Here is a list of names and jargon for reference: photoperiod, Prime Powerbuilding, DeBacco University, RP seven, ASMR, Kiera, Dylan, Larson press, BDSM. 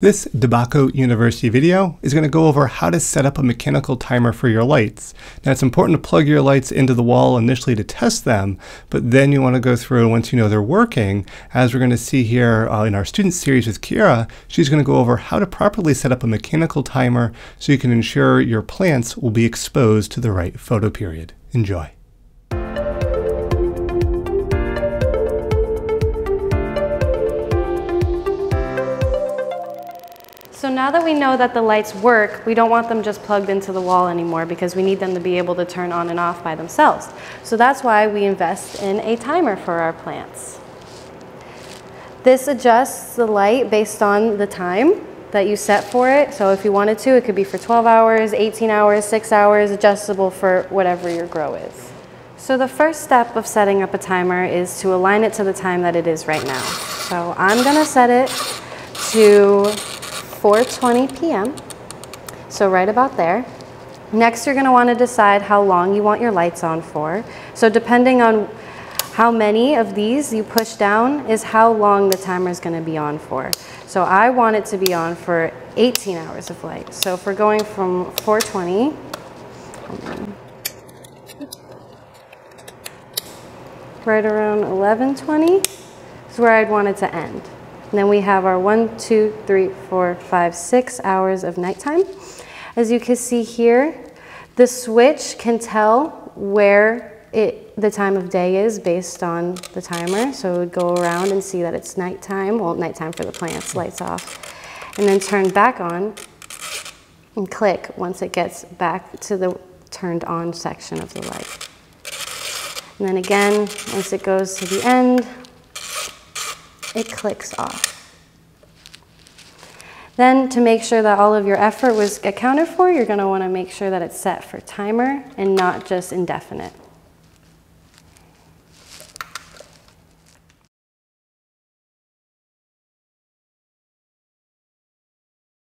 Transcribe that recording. This DeBacco University video is going to go over how to set up a mechanical timer for your lights. Now it's important to plug your lights into the wall initially to test them, but then you want to go through once you know they're working. As we're going to see here in our student series with Kiera, she's going to go over how to properly set up a mechanical timer so you can ensure your plants will be exposed to the right photoperiod. Enjoy. So now that we know that the lights work, we don't want them just plugged into the wall anymore because we need them to be able to turn on and off by themselves. So that's why we invest in a timer for our plants. This adjusts the light based on the time that you set for it. So if you wanted to, it could be for 12 hours, 18 hours, 6 hours, adjustable for whatever your grow is. So the first step of setting up a timer is to align it to the time that it is right now. So I'm gonna set it to 4:20 p.m. So right about there. Next, you're going to want to decide how long you want your lights on for. So depending on how many of these you push down is how long the timer is going to be on for. So I want it to be on for 18 hours of light. So if we're going from 4:20, right around 11:20 is where I'd want it to end. And then we have our 1, 2, 3, 4, 5, 6 hours of nighttime. As you can see here, the switch can tell where the time of day is based on the timer. So it would go around and see that it's nighttime. Well, nighttime for the plants, lights off. And then turn back on and click once it gets back to the turned on section of the light. And then again, once it goes to the end, it clicks off. Then to make sure that all of your effort was accounted for, you're going to want to make sure that it's set for timer and not just indefinite.